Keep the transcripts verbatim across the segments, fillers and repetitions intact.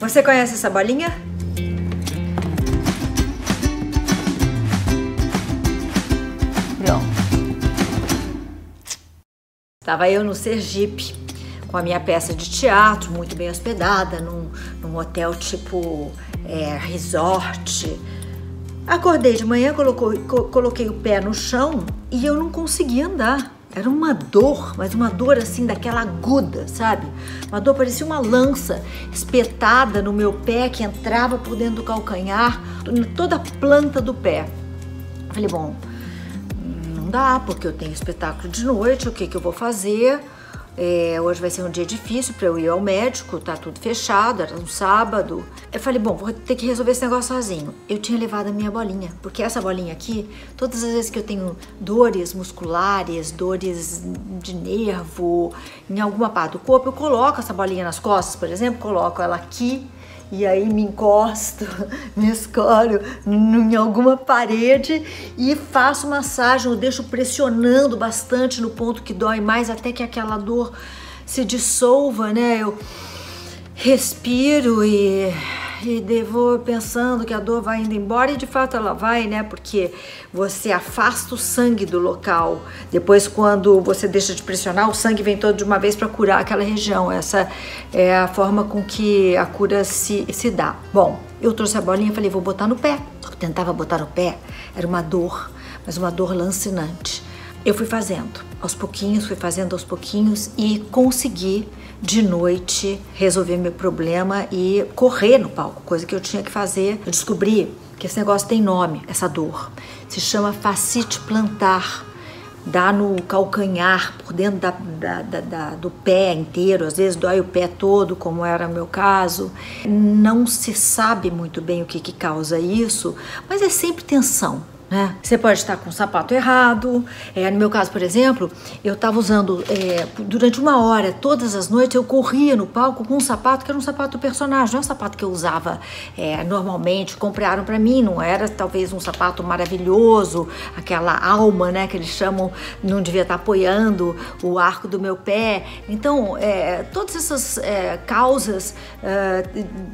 Você conhece essa bolinha? Pronto. Estava eu no Sergipe com a minha peça de teatro, muito bem hospedada, num, num hotel tipo é, resort. Acordei de manhã, colocou, co coloquei o pé no chão e eu não conseguia andar. Era uma dor, mas uma dor assim daquela aguda, sabe? Uma dor, parecia uma lança espetada no meu pé que entrava por dentro do calcanhar, toda a planta do pé. Falei, bom, não dá porque eu tenho espetáculo de noite, o que que eu vou fazer? É, hoje vai ser um dia difícil para eu ir ao médico, tá tudo fechado, era um sábado. Eu falei, bom, vou ter que resolver esse negócio sozinho. Eu tinha levado a minha bolinha, porque essa bolinha aqui, todas as vezes que eu tenho dores musculares, dores de nervo, em alguma parte do corpo, eu coloco essa bolinha nas costas, por exemplo, coloco ela aqui e aí me encosto, me escolho em alguma parede e faço massagem, eu deixo pressionando bastante no ponto que dói mais até que aquela dor se dissolva, né? Eu respiro e, e devo pensando que a dor vai indo embora e de fato ela vai, né? Porque você afasta o sangue do local. Depois, quando você deixa de pressionar, o sangue vem todo de uma vez para curar aquela região. Essa é a forma com que a cura se, se dá. Bom, eu trouxe a bolinha e falei, vou botar no pé. Eu tentava botar no pé, era uma dor, mas uma dor lancinante. Eu fui fazendo, aos pouquinhos, fui fazendo aos pouquinhos e consegui de noite resolver meu problema e correr no palco, coisa que eu tinha que fazer. Eu descobri que esse negócio tem nome, essa dor. Se chama fascite plantar, dá no calcanhar, por dentro da, da, da, da, do pé inteiro, às vezes dói o pé todo, como era o meu caso. Não se sabe muito bem o que, que causa isso, mas é sempre tensão. Né? Você pode estar com o sapato errado. É, no meu caso, por exemplo, eu estava usando é, durante uma hora, todas as noites, eu corria no palco com um sapato que era um sapato do personagem, não é um sapato que eu usava é, normalmente, compraram para mim, não era talvez um sapato maravilhoso, aquela alma, né, que eles chamam, não devia estar apoiando o arco do meu pé. Então, é, todas essas é, causas é,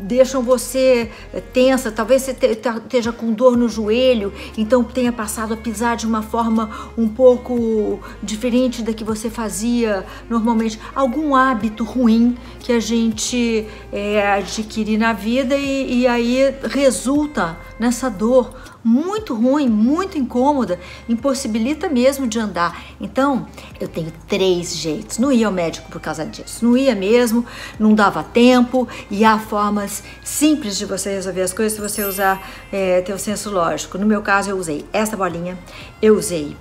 deixam você tensa, talvez você esteja com dor no joelho, então tenha passado a pisar de uma forma um pouco diferente da que você fazia normalmente. Algum hábito ruim que a gente é, adquire na vida e, e aí resulta nessa dor muito ruim, muito incômoda, impossibilita mesmo de andar. Então, eu tenho três jeitos. Não ia ao médico por causa disso. Não ia mesmo, não dava tempo. E há formas simples de você resolver as coisas se você usar é, teu senso lógico. No meu caso, eu usei essa bolinha, eu usei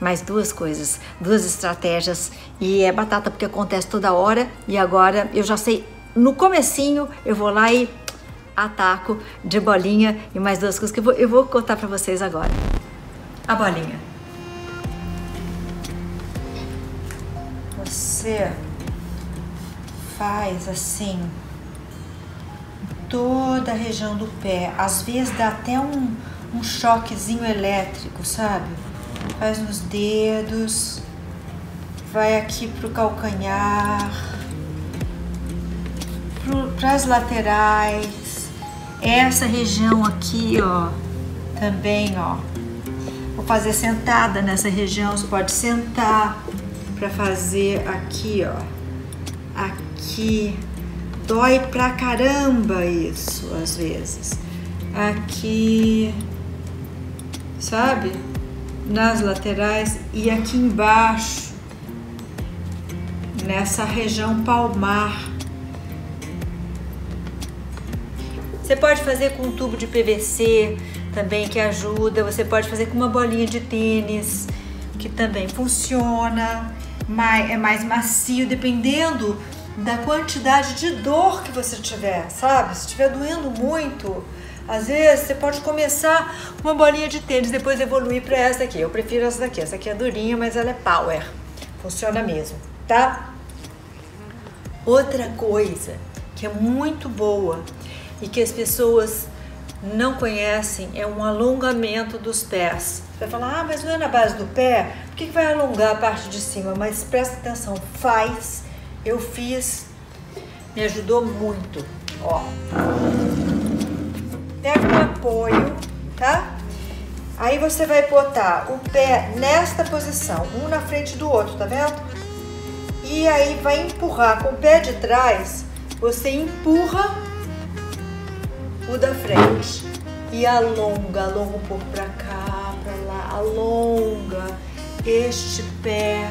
mais duas coisas, duas estratégias. E é batata porque acontece toda hora. E agora eu já sei, no comecinho, eu vou lá e ataco de bolinha e mais duas coisas que eu vou, eu vou contar pra vocês agora. A bolinha. Você faz assim em toda a região do pé. Às vezes dá até um, um choquezinho elétrico, sabe? Faz nos dedos, vai aqui pro calcanhar, pro, pras laterais. Essa região aqui, ó, também, ó, vou fazer sentada nessa região, você pode sentar pra fazer aqui, ó, aqui, dói pra caramba isso, às vezes, aqui, sabe, nas laterais e aqui embaixo, nessa região palmar. Você pode fazer com um tubo de P V C também, que ajuda. Você pode fazer com uma bolinha de tênis, que também funciona. Mas é mais macio, dependendo da quantidade de dor que você tiver, sabe? Se estiver doendo muito, às vezes você pode começar uma bolinha de tênis, depois evoluir para essa aqui. Eu prefiro essa daqui. Essa aqui é durinha, mas ela é power. Funciona mesmo, tá? Outra coisa que é muito boa e que as pessoas não conhecem é um alongamento dos pés. Você vai falar, ah, mas não é na base do pé? Por que vai alongar a parte de cima? Mas presta atenção, faz. Eu fiz, me ajudou muito. ó. Pega um apoio, tá? Aí você vai botar o pé nesta posição, um na frente do outro, tá vendo? E aí vai empurrar com o pé de trás, você empurra o da frente e alonga, alonga um pouco pra cá, pra lá, alonga este pé.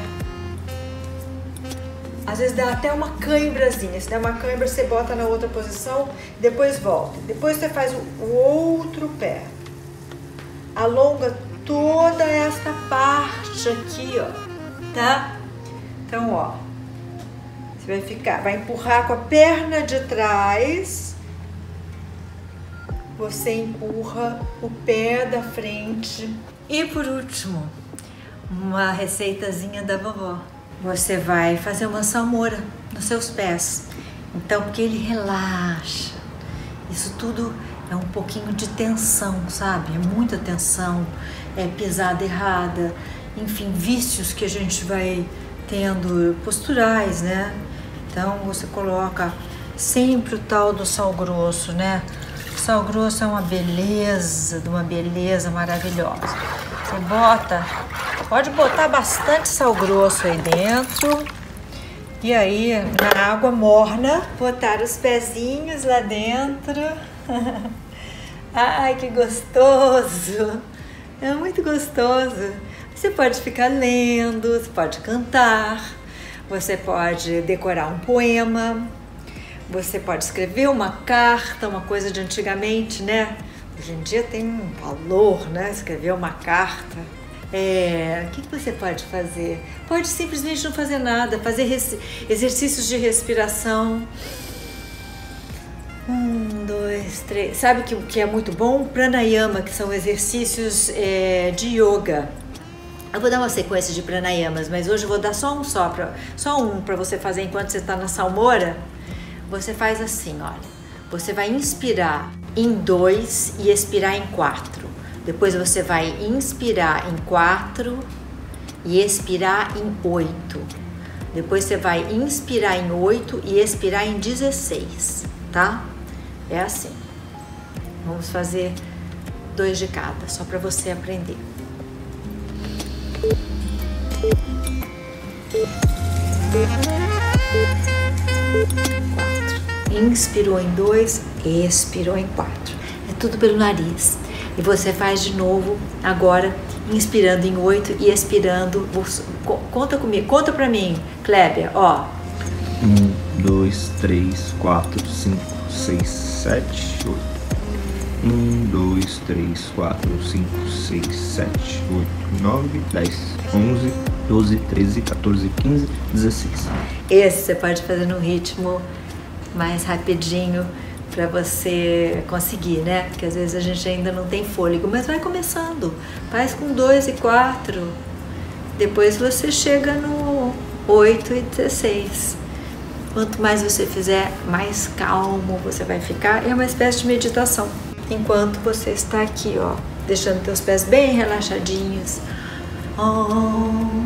Às vezes dá até uma câimbrazinha, se der uma câimbra você bota na outra posição, depois volta. Depois você faz o outro pé. Alonga toda esta parte aqui, ó, tá? Então, ó, você vai ficar, vai empurrar com a perna de trás, você empurra o pé da frente. E por último, uma receitazinha da vovó. Você vai fazer uma salmoura nos seus pés, então, porque ele relaxa. Isso tudo é um pouquinho de tensão, sabe? É muita tensão, é pisada errada, enfim, vícios que a gente vai tendo, posturais, né? Então, você coloca sempre o tal do sal grosso, né? O sal grosso é uma beleza, de uma beleza maravilhosa. Você bota... Pode botar bastante sal grosso aí dentro. E aí, na água morna, botar os pezinhos lá dentro. Ai, que gostoso! É muito gostoso. Você pode ficar lendo, você pode cantar, você pode decorar um poema, você pode escrever uma carta, uma coisa de antigamente, né? Hoje em dia tem um valor, né? Escrever uma carta. É, o que você pode fazer? Pode simplesmente não fazer nada, fazer exercícios de respiração. Um, dois, três. Sabe o que, que é muito bom? Pranayama, que são exercícios é, de yoga. Eu vou dar uma sequência de pranayamas, mas hoje eu vou dar só um só, pra, só um para você fazer enquanto você está na salmoura. Você faz assim, olha. Você vai inspirar em dois e expirar em quatro. Depois você vai inspirar em quatro e expirar em oito. Depois você vai inspirar em oito e expirar em dezesseis, tá? É assim. Vamos fazer dois de cada, só para você aprender. Quatro. Inspirou em dois, expirou em quatro. É tudo pelo nariz. E você faz de novo, agora, inspirando em oito e expirando. Conta comigo, conta pra mim, Kleber, ó. um, dois, três, quatro, cinco, seis, sete, oito. um, dois, três, quatro, cinco, seis, sete, oito, nove, dez, onze, doze, treze, quatorze, quinze, dezesseis. Esse você pode fazer num ritmo mais rapidinho, para você conseguir, né? Porque às vezes a gente ainda não tem fôlego, mas vai começando. Faz com dois e quatro. Depois você chega no oito e dezesseis. Quanto mais você fizer, mais calmo você vai ficar. É uma espécie de meditação. Enquanto você está aqui, ó, deixando teus pés bem relaxadinhos. Oh.